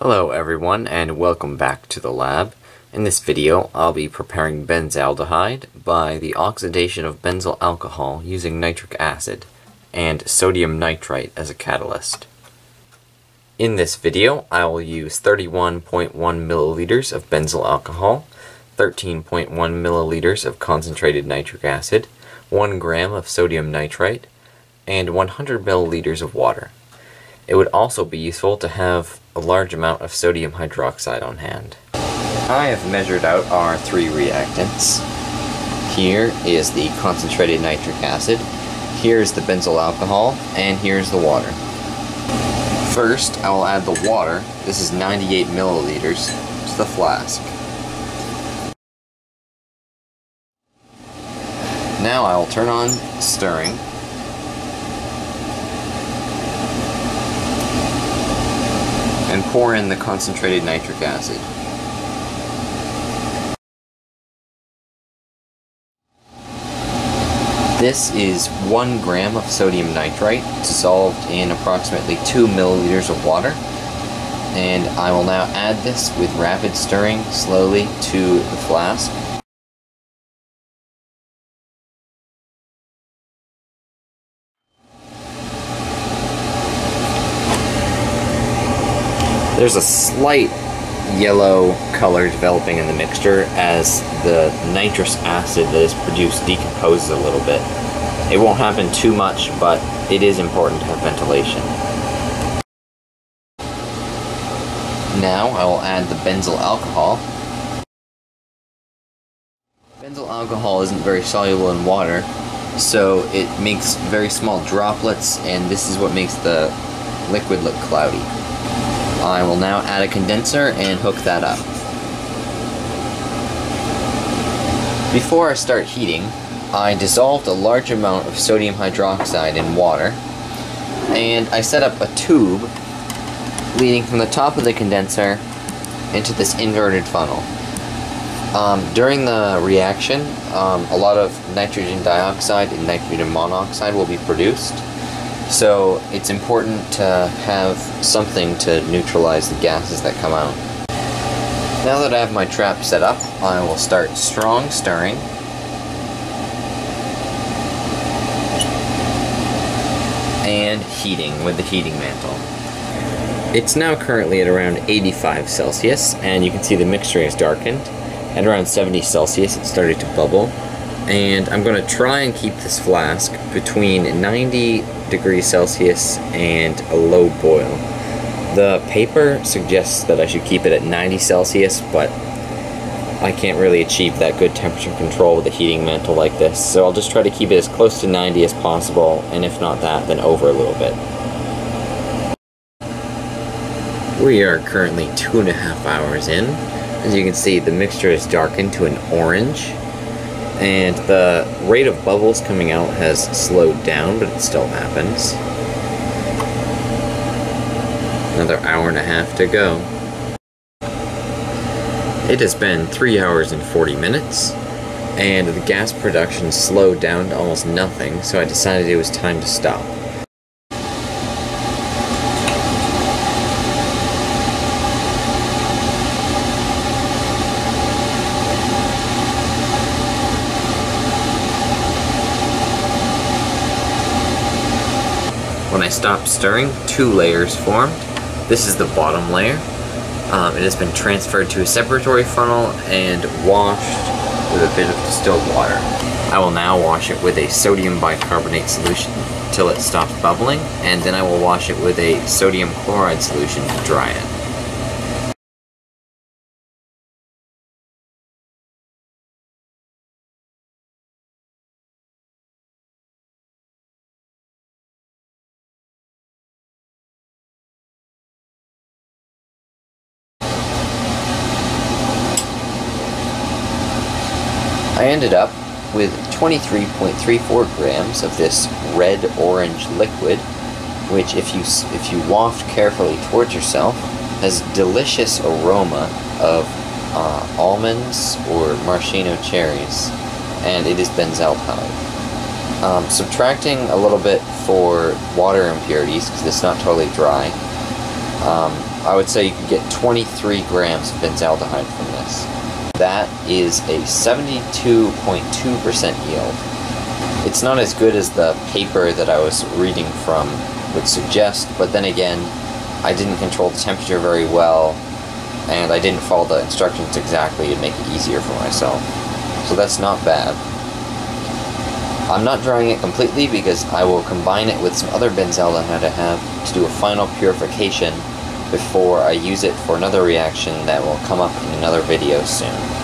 Hello everyone and welcome back to the lab. In this video I'll be preparing benzaldehyde by the oxidation of benzyl alcohol using nitric acid and sodium nitrite as a catalyst. In this video I will use 31.1 milliliters of benzyl alcohol, 13.1 milliliters of concentrated nitric acid, 1 gram of sodium nitrite, and 100 milliliters of water. It would also be useful to have a large amount of sodium hydroxide on hand. I have measured out our three reactants. Here is the concentrated nitric acid, here's the benzyl alcohol, and here's the water. First, I will add the water, this is 98 milliliters, to the flask. Now I will turn on stirring. And pour in the concentrated nitric acid. This is 1 gram of sodium nitrite dissolved in approximately 2 milliliters of water, and I will now add this with rapid stirring slowly to the flask. There's a slight yellow color developing in the mixture as the nitrous acid that is produced decomposes a little bit. It won't happen too much, but it is important to have ventilation. Now I will add the benzyl alcohol. Benzyl alcohol isn't very soluble in water, so it makes very small droplets, and this is what makes the liquid look cloudy. I will now add a condenser and hook that up. Before I start heating, I dissolved a large amount of sodium hydroxide in water, and I set up a tube leading from the top of the condenser into this inverted funnel. During the reaction, a lot of nitrogen dioxide and nitrogen monoxide will be produced. So it's important to have something to neutralize the gases that come out. Now that I have my trap set up, I will start strong stirring. And heating with the heating mantle. It's now currently at around 85 Celsius, and you can see the mixture is darkened. At around 70 Celsius it started to bubble. And I'm going to try and keep this flask between 90 degrees Celsius and a low boil. The paper suggests that I should keep it at 90 Celsius, but I can't really achieve that good temperature control with a heating mantle like this, so I'll just try to keep it as close to 90 as possible, and if not that, then over a little bit. We are currently 2.5 hours in. As you can see, the mixture is darkened to an orange. And the rate of bubbles coming out has slowed down, but it still happens. Another 1.5 hours to go. It has been 3 hours and 40 minutes, and the gas production slowed down to almost nothing, so I decided it was time to stop. When I stop stirring, two layers form. This is the bottom layer. It has been transferred to a separatory funnel and washed with a bit of distilled water. I will now wash it with a sodium bicarbonate solution till it stops bubbling, and then I will wash it with a sodium chloride solution to dry it. I ended up with 23.34 grams of this red-orange liquid, which if you waft carefully towards yourself, has delicious aroma of almonds or maraschino cherries, and it is benzaldehyde. Subtracting a little bit for water impurities, because it's not totally dry, I would say you can get 23 grams of benzaldehyde from this. That is a 72.2% yield. It's not as good as the paper that I was reading from would suggest, but then again, I didn't control the temperature very well, and I didn't follow the instructions exactly to make it easier for myself. So that's not bad. I'm not drying it completely because I will combine it with some other benzaldehyde I have to do a final purification before I use it for another reaction that will come up in another video soon.